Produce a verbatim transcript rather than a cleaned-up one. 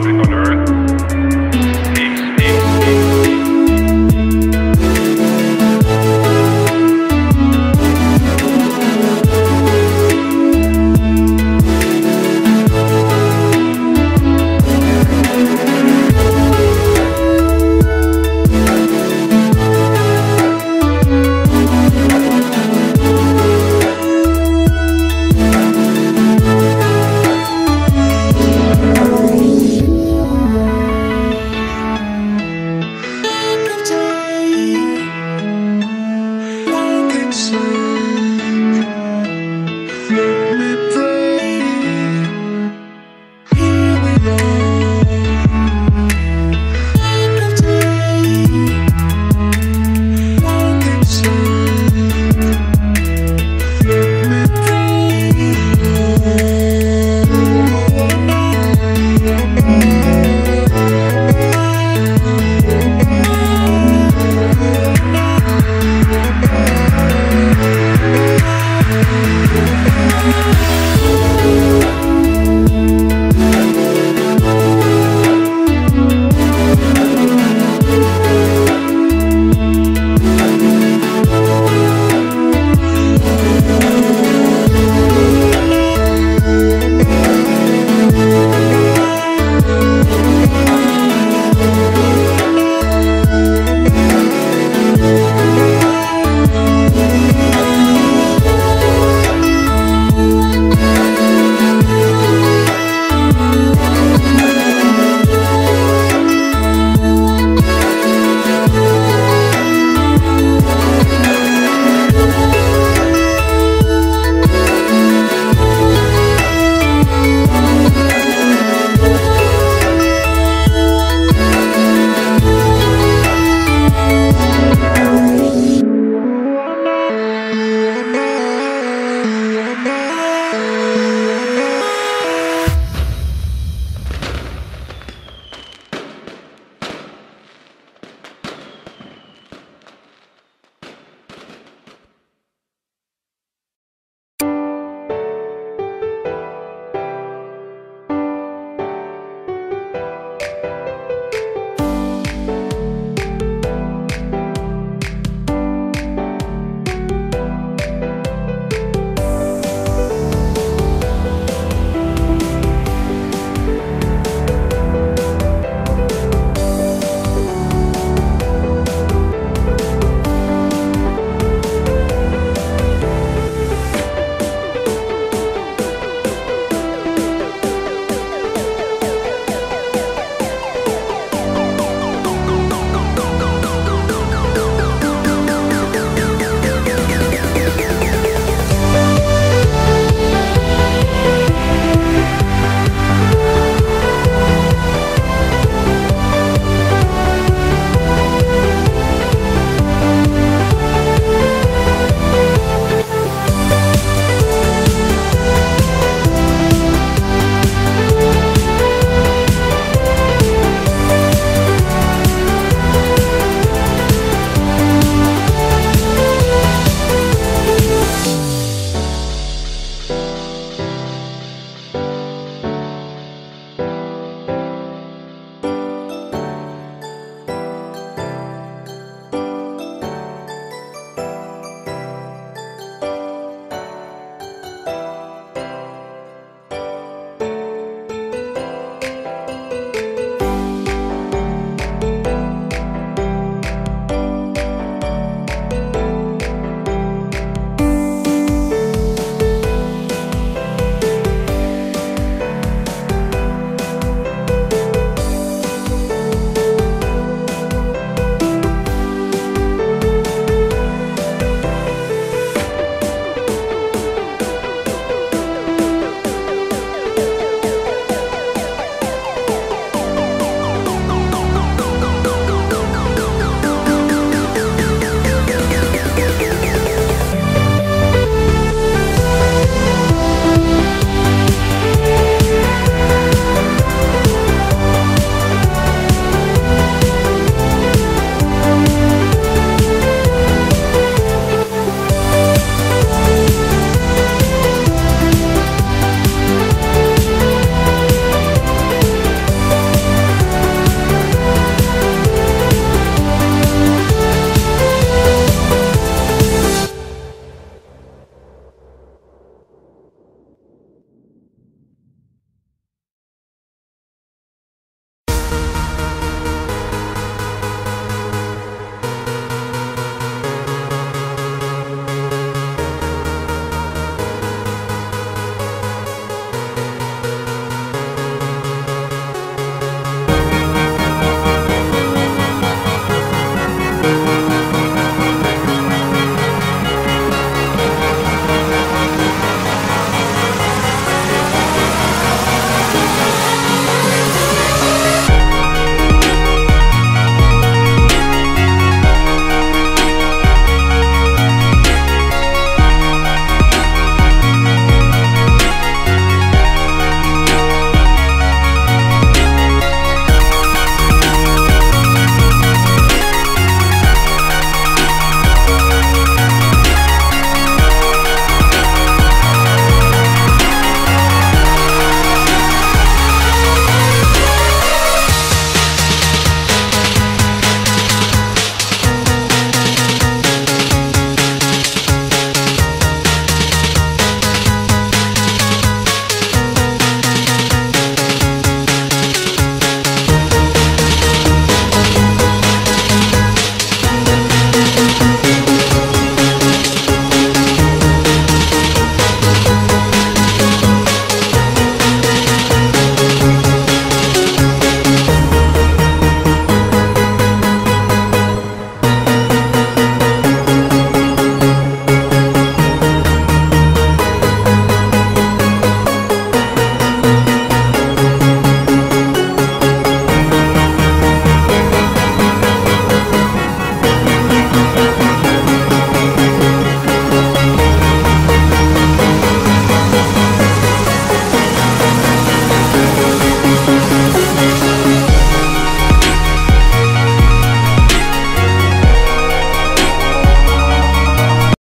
Africa.